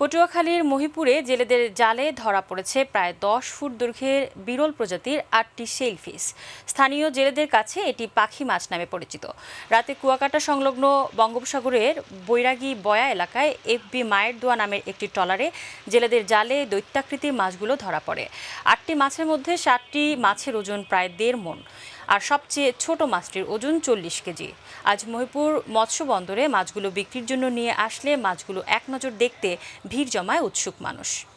पटुयाखालीर महिपुरे जेलेदेर जाले धरा पड़ेছে प्राय 10 फुट দৈর্ঘ্যের বিরল প্রজাতির ৮টি সেইলফিস। স্থানীয় জেলেদের কাছে এটি পাখি মাছ নামে পরিচিত। রাতে কুয়াকাটা সংলগ্ন বঙ্গোপসাগরের বৈরাগী বয়া এলাকায় এফবি মায়ের দোয়া নামের একটি ট্রলারে জেলেদের জালে দৈত্যাকৃতির মাছগুলো ধরা পড়ে। ৮টি মাছের মধ্যে ৭টি মাছের ওজন প্রায় ১.৫ মণ আর সবচেয়ে ছোট মাছটির ওজন ৪০ কেজি। আজ মহিপুর মৎস্য বন্দরে মাছগুলো বিক্রির জন্য নিয়ে আসলে মাছগুলো এক নজর দেখতে ভিড় জমায় उत्सुक मानुष।